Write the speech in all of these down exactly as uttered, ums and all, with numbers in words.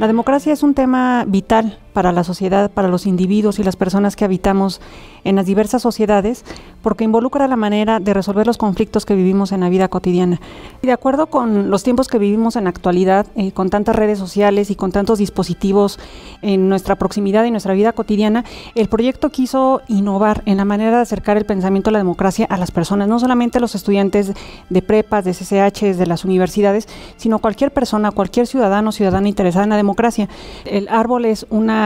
La democracia es un tema vital para la sociedad, para los individuos y las personas que habitamos en las diversas sociedades, porque involucra la manera de resolver los conflictos que vivimos en la vida cotidiana. Y de acuerdo con los tiempos que vivimos en la actualidad, eh, con tantas redes sociales y con tantos dispositivos en nuestra proximidad y nuestra vida cotidiana, el proyecto quiso innovar en la manera de acercar el pensamiento de la democracia a las personas, no solamente a los estudiantes de prepas, de C C H, de las universidades, sino cualquier persona, cualquier ciudadano o ciudadana interesada en la democracia. El árbol es una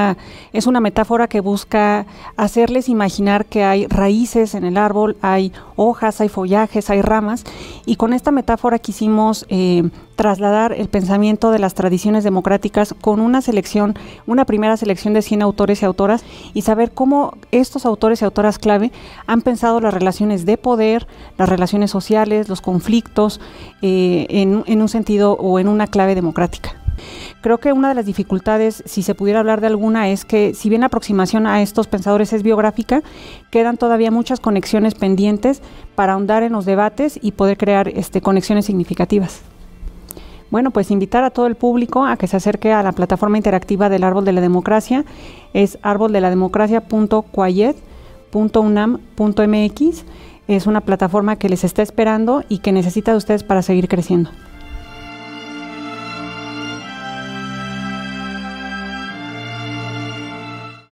es una metáfora que busca hacerles imaginar que hay raíces en el árbol, hay hojas, hay follajes, hay ramas, y con esta metáfora quisimos eh, trasladar el pensamiento de las tradiciones democráticas con una selección, una primera selección de cien autores y autoras, y saber cómo estos autores y autoras clave han pensado las relaciones de poder, las relaciones sociales, los conflictos, eh, en, en un sentido o en una clave democrática. Creo que una de las dificultades, si se pudiera hablar de alguna, es que si bien la aproximación a estos pensadores es biográfica, quedan todavía muchas conexiones pendientes para ahondar en los debates y poder crear este, conexiones significativas. Bueno, pues invitar a todo el público a que se acerque a la plataforma interactiva del Árbol de la Democracia, es árbol de la democracia punto cuayet punto unam punto mx, es una plataforma que les está esperando y que necesita de ustedes para seguir creciendo.